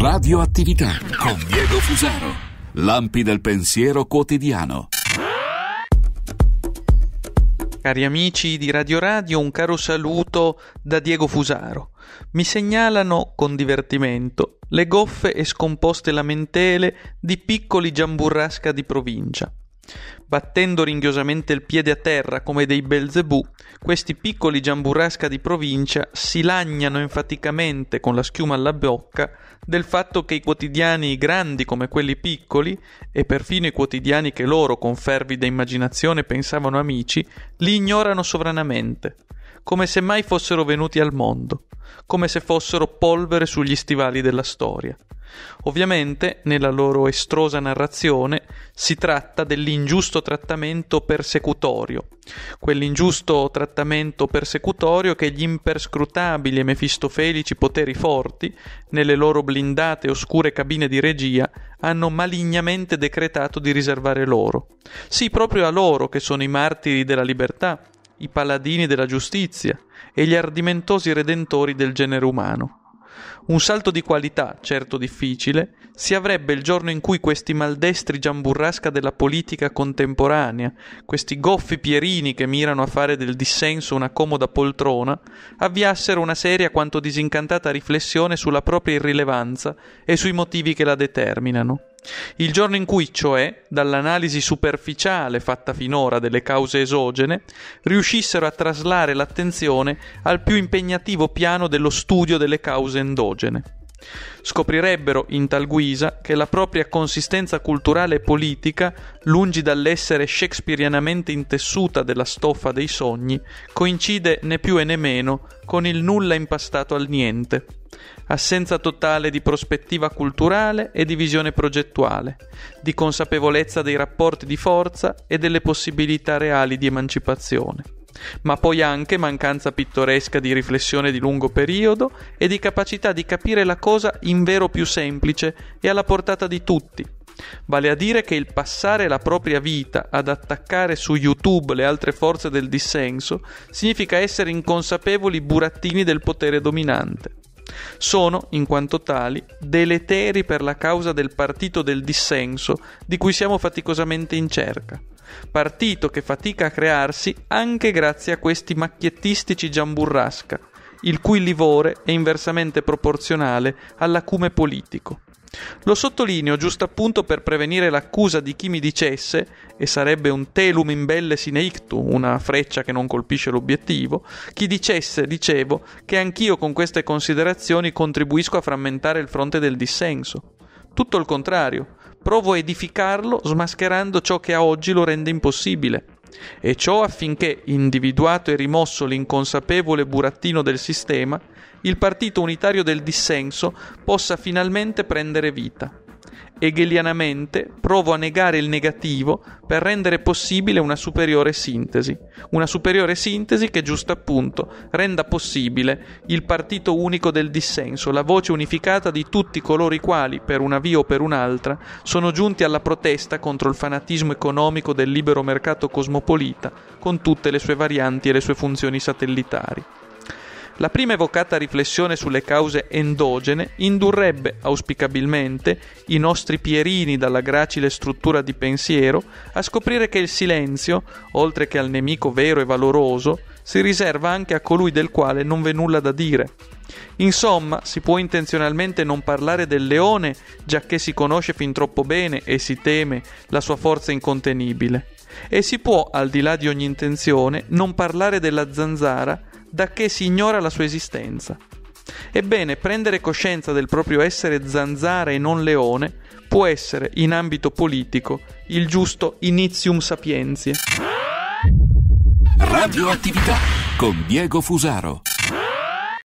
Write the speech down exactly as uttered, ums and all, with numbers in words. Radio Attività con Diego Fusaro. Lampi del pensiero quotidiano. Cari amici di Radio Radio, un caro saluto da Diego Fusaro. Mi segnalano con divertimento le goffe e scomposte lamentele di piccoli Gian Burrasca di provincia. Battendo ringhiosamente il piede a terra come dei Belzebù, questi piccoli Gian Burrasca di provincia si lagnano enfaticamente con la schiuma alla bocca del fatto che i quotidiani grandi come quelli piccoli, e perfino i quotidiani che loro con fervida immaginazione pensavano amici, li ignorano sovranamente, come se mai fossero venuti al mondo, come se fossero polvere sugli stivali della storia. Ovviamente, nella loro estrosa narrazione, si tratta dell'ingiusto trattamento persecutorio, quell'ingiusto trattamento persecutorio che gli imperscrutabili e mefistofelici poteri forti, nelle loro blindate e oscure cabine di regia, hanno malignamente decretato di riservare loro. Sì, proprio a loro che sono i martiri della libertà, i paladini della giustizia e gli ardimentosi redentori del genere umano. Un salto di qualità, certo difficile, si avrebbe il giorno in cui questi maldestri Gian Burrasca della politica contemporanea, questi goffi pierini che mirano a fare del dissenso una comoda poltrona, avviassero una seria quanto disincantata riflessione sulla propria irrilevanza e sui motivi che la determinano. Il giorno in cui, cioè, dall'analisi superficiale fatta finora delle cause esogene, riuscissero a traslare l'attenzione al più impegnativo piano dello studio delle cause endogene. Scoprirebbero, in tal guisa, che la propria consistenza culturale e politica, lungi dall'essere shakespearianamente intessuta della stoffa dei sogni, coincide né più e né meno con il nulla impastato al niente. Assenza totale di prospettiva culturale e di visione progettuale, di consapevolezza dei rapporti di forza e delle possibilità reali di emancipazione, ma poi anche mancanza pittoresca di riflessione di lungo periodo e di capacità di capire la cosa in vero più semplice e alla portata di tutti. Vale a dire che il passare la propria vita ad attaccare su YouTube le altre forze del dissenso significa essere inconsapevoli burattini del potere dominante. Sono, in quanto tali, deleteri per la causa del partito del dissenso di cui siamo faticosamente in cerca. Partito che fatica a crearsi anche grazie a questi macchiettistici Gian Burrasca, il cui livore è inversamente proporzionale all'acume politico. Lo sottolineo giusto appunto per prevenire l'accusa di chi mi dicesse, e sarebbe un telum in belle sine ictu, una freccia che non colpisce l'obiettivo, chi dicesse, dicevo, che anch'io con queste considerazioni contribuisco a frammentare il fronte del dissenso. Tutto il contrario, provo a edificarlo smascherando ciò che a oggi lo rende impossibile. E ciò affinché, individuato e rimosso l'inconsapevole burattino del sistema, il partito unitario del dissenso possa finalmente prendere vita. Hegelianamente provo a negare il negativo per rendere possibile una superiore sintesi, una superiore sintesi che giusto appunto renda possibile il partito unico del dissenso, la voce unificata di tutti coloro i quali, per una via o per un'altra, sono giunti alla protesta contro il fanatismo economico del libero mercato cosmopolita, con tutte le sue varianti e le sue funzioni satellitari. La prima evocata riflessione sulle cause endogene indurrebbe, auspicabilmente, i nostri pierini dalla gracile struttura di pensiero a scoprire che il silenzio, oltre che al nemico vero e valoroso, si riserva anche a colui del quale non v'è nulla da dire. Insomma, si può intenzionalmente non parlare del leone, giacché si conosce fin troppo bene e si teme la sua forza incontenibile. E si può, al di là di ogni intenzione, non parlare della zanzara, da che si ignora la sua esistenza. Ebbene, prendere coscienza del proprio essere zanzara e non leone può essere, in ambito politico, il giusto inizium sapientiae. Radio Attività con Diego Fusaro.